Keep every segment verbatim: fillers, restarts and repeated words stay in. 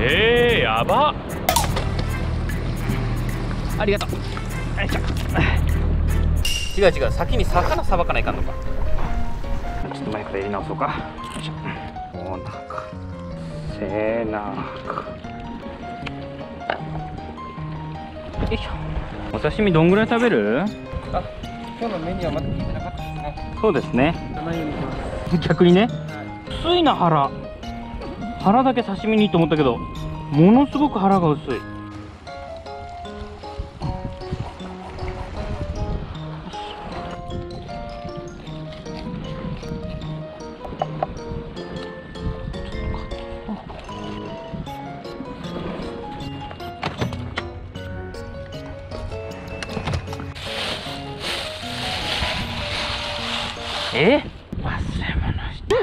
えー、やばっ。ありがとう。よいしょ。違う違う、先に魚さばかないかんのか。ちょっと前からやり直そうか。よいしょ。おなか、背中。よいしょ。お刺身どんぐらい食べる？あ、今日のメニューはまだ聞いてなかったですね。そうですね。逆にね。はい、薄いな腹。腹だけ刺身にいいと思ったけど、ものすごく腹が薄い。え、忘れ物した。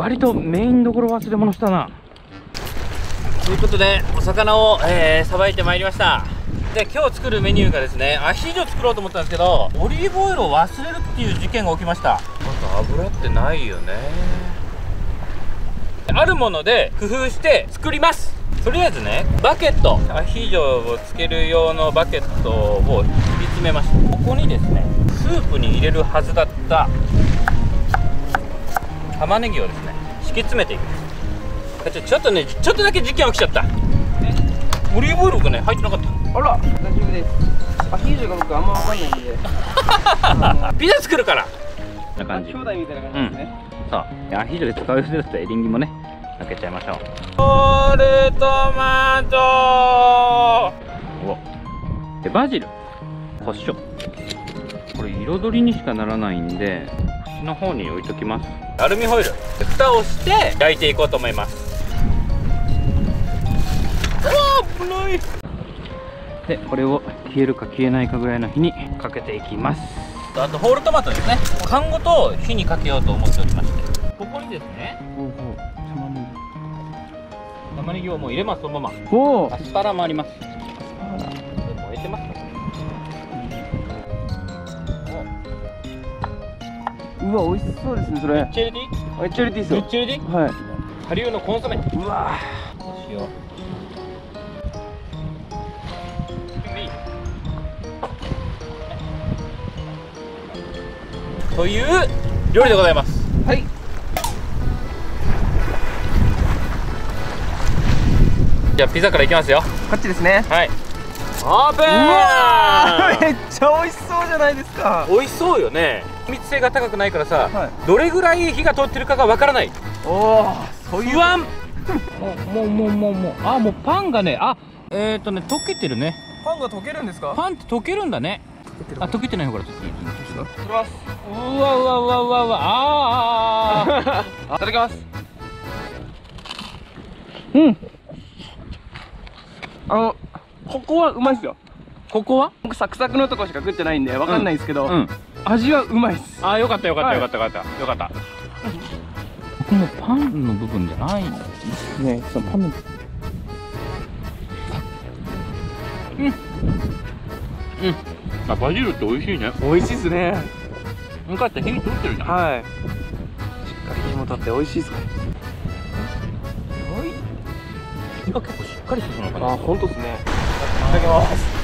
割とメインどころ忘れ物したな。ということでお魚をえー、さばいてまいりました。で、今日作るメニューがですね、アヒージョ作ろうと思ったんですけど、オリーブオイルを忘れるっていう事件が起きました。また油ってないよね。あるもので工夫して作ります。とりあえずね、バケット、アヒージョをつける用のバケットを切り詰めました。ここにですね、スープに入れるはずだった玉ねぎをですね、敷き詰めていきます。ちょ、ちょっとね、ちょっとだけ事件起きちゃった。オリーブオイルがね、入ってなかった。あら、大丈夫です。アヒージョが僕あんまわかんないんで。ピザ作るから。な感じ。兄弟みたいな感じですね。うん、さあ、アヒージョで使う人だったらエリンギもね、かけちゃいましょう。ホールトマト。お。で、バジル。胡椒。これ彩りにしかならないんで、口の方に置いときます。アルミホイルで蓋をして焼いていこうと思います。うわ、危ない。で、これを消えるか消えないかぐらいの火にかけていきます。あとホールトマトですね、缶ごと火にかけようと思っておりまして、ここにですね、おうおう、玉ねぎ、玉ねぎをもう入れます。そのまま。おお、アスパラもあります。アスパラ燃えてますね。うわ、美味しそうですね、それ。チェルディ？あ、チェルディですよ。チェルディ？はい。顆粒のコンソメ。うわ。どうしよう。という料理でございます。はい。じゃあピザからいきますよ。こっちですね。はい。オープン。うわー、めっちゃ美味しそうじゃないですか。美味しそうよね。密性が高くないからさ、はい、どれぐらい火が通ってるかがわからない。おお、そういう不安。もうもうもうもう、あ、もうパンがね、あ、えーとね、溶けてるね。パンが溶けるんですか？パンって溶けるんだね。あ、溶けてないほら、ちょっといただきます。うわうわうわうわうわ、ああいただきます。うん、あの、ここはうまいっすよ。ここは僕サクサクのとこしか食ってないんでわかんないですけど、うんうん、味はうまいっす。ああ、よかったよかったよかったよかったよかった。このパンの部分じゃないんですね。そのパンの。うん。うん。あ、バジルって美味しいね。美味しいっすね。よかった、火通ってるじゃん。はい。しっかり火も立って美味しいっすね。はい。火が結構しっかりしてるのかな。あ、本当っすね。いただきます。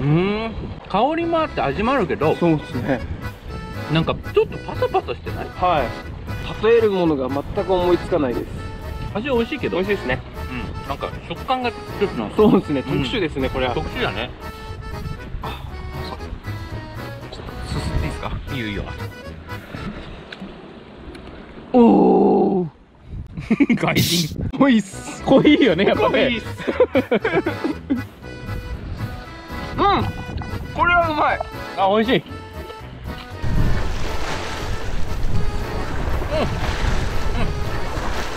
うん、香りもあって味もあるけど、そうですね、なんかちょっとパサパサしてない？はい、例えるものが全く思いつかないです。味美味しいけど。美味しいですね。うん、なんか食感がちょっとな。そうですね、特殊ですね、これは。特殊だね。あ、ちょっとすすっていいですか？いいよいいよ。おお、外人濃いっす。濃いよね、やっぱね。うん、これはうまい。あ、美味しい。うんう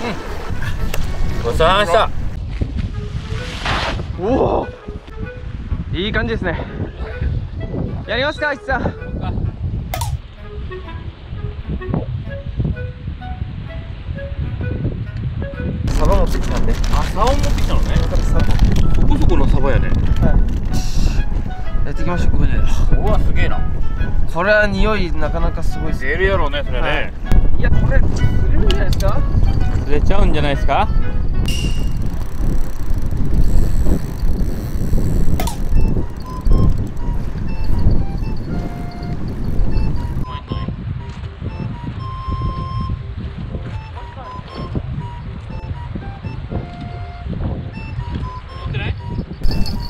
んうん。ごちそうさまでした。おお、いい感じですね。やりますか、いつさん。サバ持ってきたんで。あ、サバ持ってきたのね。そこそこのサバやね。はい。やってきました、これで。うわ、すげえな。これは匂いなかなかすごいです。出るやろうね、それね。はい、いや、これ、売れるんじゃないですか。売れちゃうんじゃないですか。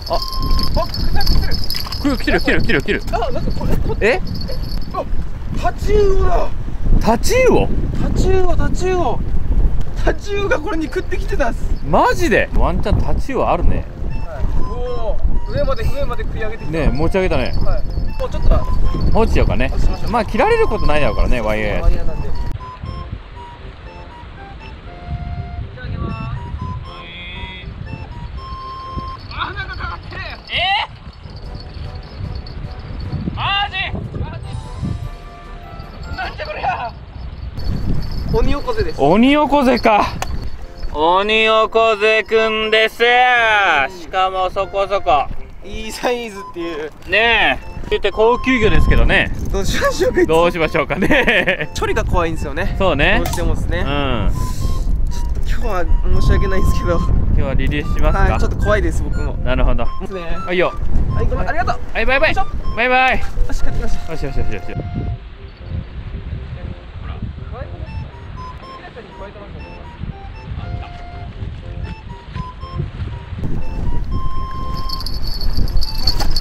あ、来てる来てる来てる来てる。あ、なんかこれえ？あ、タチウオだ。タチウオ？タチウオタチウオ。タチウオがこれに食ってきてたっす。マジで？ワンチャンタチウオあるね。はい。おお、上まで上まで食い上げてきた。ね、持ち上げたね。はい。もうちょっと放置しようかね。まあ切られることないだろうからね、ワイヤー。ワイヤーなんで。いただきます。はい。あ、なんかかかってる。えー？マジなんじゃこりゃ。鬼横瀬です。鬼横瀬か。鬼横瀬くんです。しかもそこそこいいサイズっていうねえ言って高級魚ですけどね。どうしましょうかどうしましょうかね。処理が怖いんですよね。そうね、どうしてもですね。うん、今日は申し訳ないですけど今日はリリースしますか。はい、ちょっと怖いです僕も。なるほどですね。はいよ。はいごめん、ありがとう。はいバイバイバイバイ。よし買ってきました。よしよしよしよし。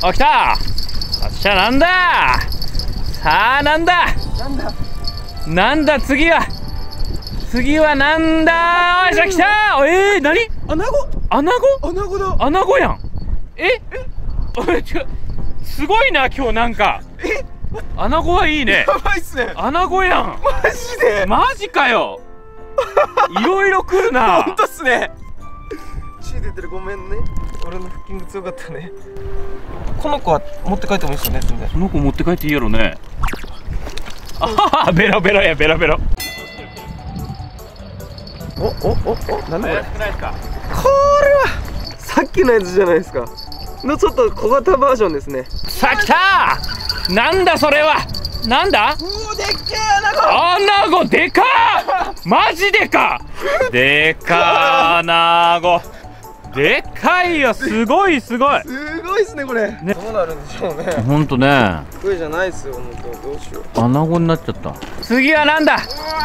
あ来た。あっしゃなんだ。さあなんだ。なんだ。なんだ次は。次はなんだ。よっしゃ来た。ええなに？アナゴ。アナゴ？アナゴだ。アナゴやん。え？え？あれ違う。すごいな今日なんか。え？アナゴはいいね。やばいっすね。アナゴやん。マジで。マジかよ。いろいろ来るな。本当っすね。血出てるごめんね。俺のフッキング強かったね。この子は持って帰ってもいいっすよね。この子持って帰っていいやろね。あははベロベロやベロベロ。おおおおなんだこれ。これはさっきのやつじゃないですか。のちょっと小型バージョンですね。さあ来たー。なんだそれは。なんだ。うおでっけーアナゴ。アナゴでかー。マジでかー。でかーアナゴ。でかいよ。すごいすごい。すごいっすねこれ。ね、どうなるんでしょうね。本当ね。食いじゃないっすよ本当。どうしよう。アナゴになっちゃった。次はなんだ。よ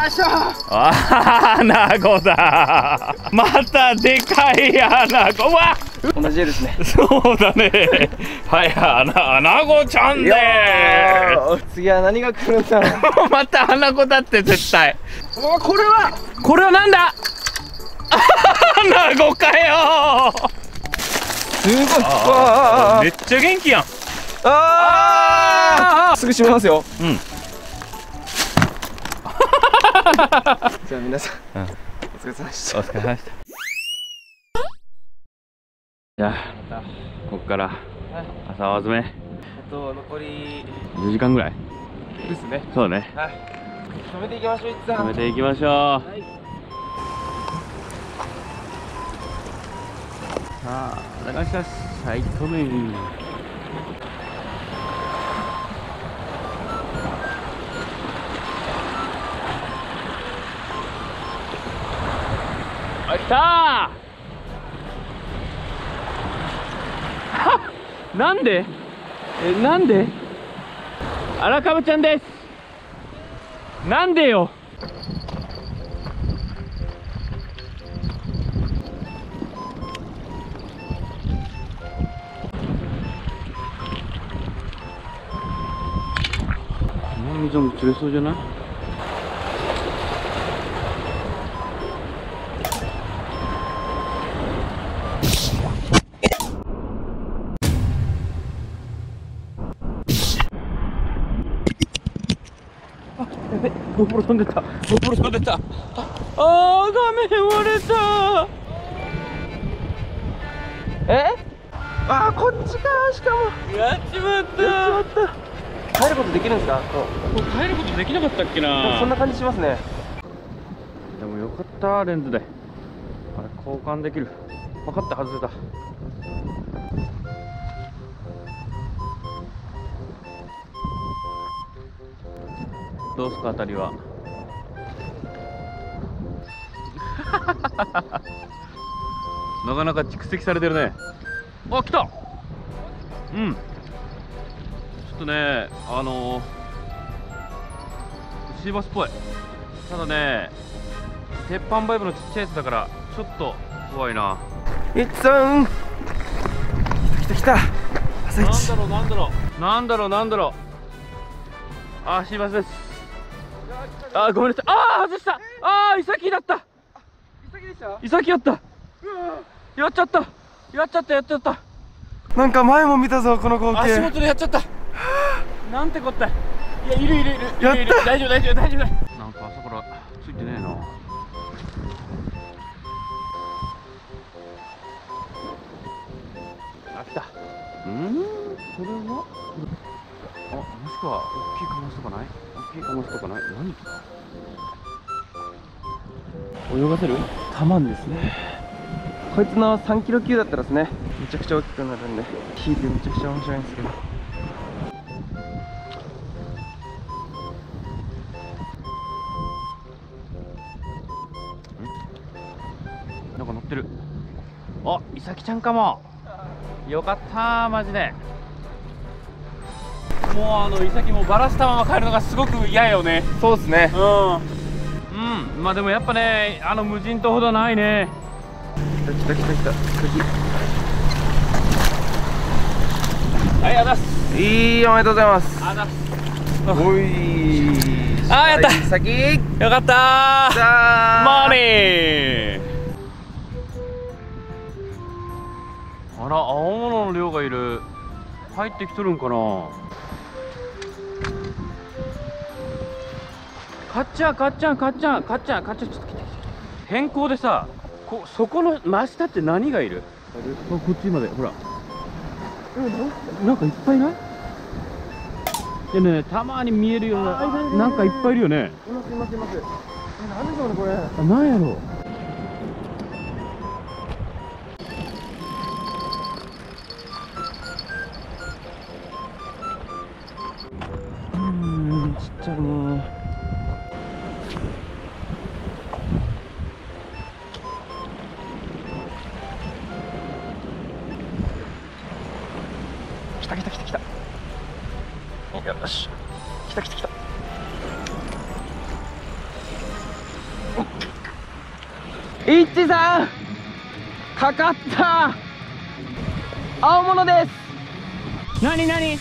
いしょ。アナゴだー。またでかいアナゴ。うわ。同じ絵ですね。そうだね。はい、あな、アナゴちゃんでー。次は何が来るんだろう。またアナゴだって絶対。お、これは、これはなんだ。アナゴかよー。すごい。あーめっちゃ元気やん。ああ。すぐ閉めますよ。うん。じゃあ皆さん、うん、お疲れ様でした。お疲れ様でした。じゃあここから朝は詰めあと残りにじかんぐらいですね。そうね、はい、止めていきましょう。いつ止めていきましょう、はい、さあ流し出しサイトメンあ来たー。なんでえなんでアラカブちゃんです。なんでよ。この水も釣れそうじゃない。ゴープロ飛んでた。ゴープロ飛んでた。あー画面割れた。え？あーこっちかー。しかもやっちまったやっちまった。帰ることできるんですか。これ帰ることできなかったっけな。そんな感じしますね。でもよかったレンズであれ交換できる。分かった外れた。どうすかあたりは。なかなか蓄積されてるね。あ、来た。うん、ちょっとね、あのー、シーバスっぽい。ただね、鉄板バイブのちっちゃいやつだからちょっと怖いな。いっつぁん、来た来た来た、朝一。なんだろうなんだろうなんだろう。あー、シーバスです。あー、ごめんなさい。あー、外した。あー、イサキだった。イサキやった。やっちゃったやっちゃったやっちゃった。なんか前も見たぞ、この光景。足元でやっちゃった。なんてこった。いや、いるいるいるいるいる。大丈夫大丈夫大丈夫。なんか朝からついてねえな。あ、来た。うん、これはあ、もしくは大きいカマスとかない。大きいカマスとかない。何来た。泳がせるタマンですね。こいつのさんキロ級だったらですね、めちゃくちゃ大きくなるんで、引いてめちゃくちゃ面白いんですけど。なんか乗ってる。あ、イサキちゃんかも。よかったー、マジで。もうあのイサキもバラしたまま帰るのがすごく嫌よね。そうですね。うんうん、まあでもやっぱね、あの無人島ほどないね。来た来た来た来た。はい、あざっす。いい、おめでとうございます。あざっす。おいー。あー、やった。先。よかったー。じゃー。マーニー。あら、青物の量がいる。入ってきとるんかな。かっちゃんかっちゃんかっちゃんかっちゃんかっちゃん、ちょっと来て来て。変更でさ、こそこの真下って何がいる。こっちまでほら、うん、なんかいっぱいない。いやね、たまに見えるような、なんかいっぱいいるよね。いますいますいます。何でしょうね、これ。あ、なんやろう。うん、ちっちゃいね。来た来た来た来た。よし、来た来た来た。いっちさん、かかった。青物です。なになに、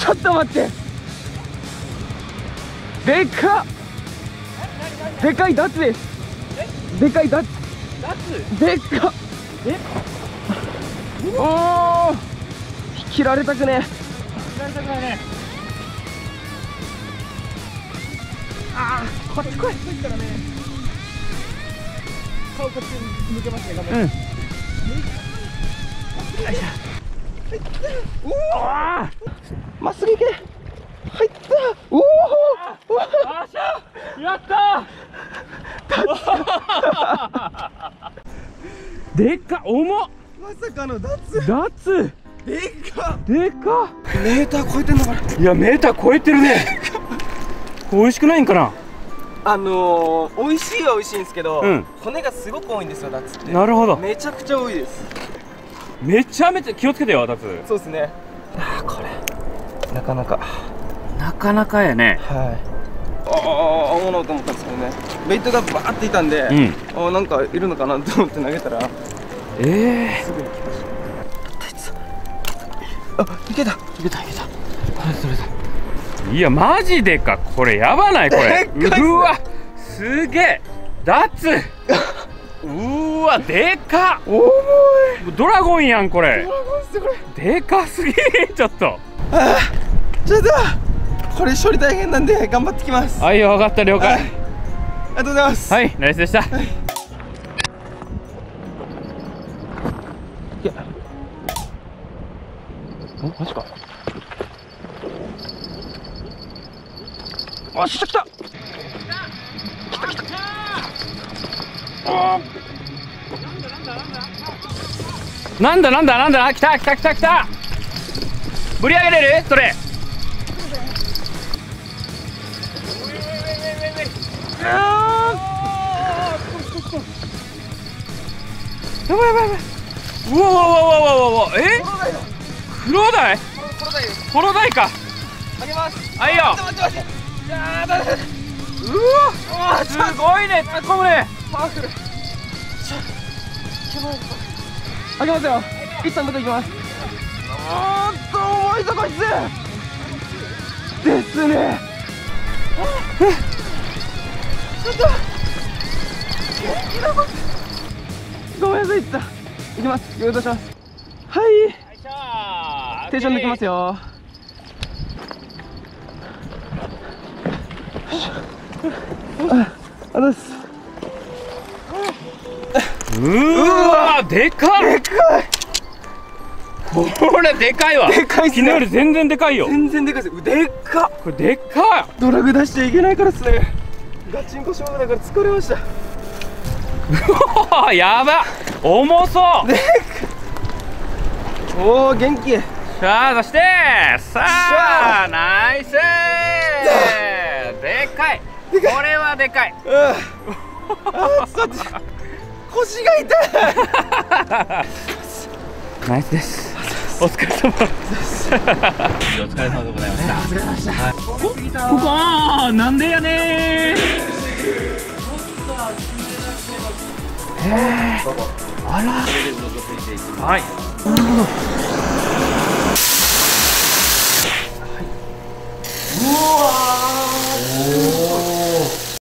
ちょっと待って、でかっ。でかいダツです。でかいダツでかっ。え、おお、切られたくね。切られたくないね。ああ、こっち来い。顔こっち向けますね。うん。おお、まっすぐ行け。入った。おお。あしゃ。やった。でっか、重っ。まさかのダツ。ダツ。でかっ。でかっ。メーター超えてんのかな。いや、メーター超えてるね。これ美味しくないんかな。あのー、美味しいは美味しいんですけど、うん、骨がすごく多いんですよ、ダツって。なるほど。めちゃくちゃ多いです。めちゃめちゃ気をつけてよ、ダツ。そうですね。ああ、これ。なかなか。なかなかやね。はい。ああ、青物と思ったんですけどね。ベイトがバーっていたんで、うん、あ、なんかいるのかなと思って投げたら。ええー、すぐに来ました。あ、いけたいけたいけた。これそれだ。いや、マジでか。これやばない、これ。でっかいっすね。うわ、すげえダツ。うわ、でかっ。重い。ドラゴンやん、これ。ドラゴンっす、これ。でかすぎ。ちょっと、ああ、ちょっとこれ処理大変なんで頑張ってきます。はい、分かった、了解。ありがとうございます。はい、ナイスでした。はい、マジか。あ、来た来た来た来た。なんだなんだなんだ。来た来た来た来た。ぶり上げれる？それ。うわ。やばいやばいやばい。うわわわわわわわ、え？クロダイ？クロダイか。あげます。はいよ。待って待って待って。いやーだめだ。うわ、すごいね。突っ込むね。パワフル。あげますよ。いったんどこ行きます。あーっと重いぞこいつ。ですね。ちょっと。ごめんなさい、いった。行きます。誘導します。はい。テンション抜きますよ。あ、あざす。うわ、でかい。でかい。これでかいわ。でかいっすね。昨日より全然でかいよ。全然でかいです。でかっ。これでかい。ドラグ出しちゃいけないからっすね。ガチンコ勝負だから疲れました。やば、重そう。でおお、元気。さあ、そして、さあ、ナイス。でかい。これはでかい。腰が痛い。ナイスです。お疲れ様です。お疲れ様でございました。お疲れ様でした。ここ、ああ、なんでやねー。へえ、あら、はい、なるほど。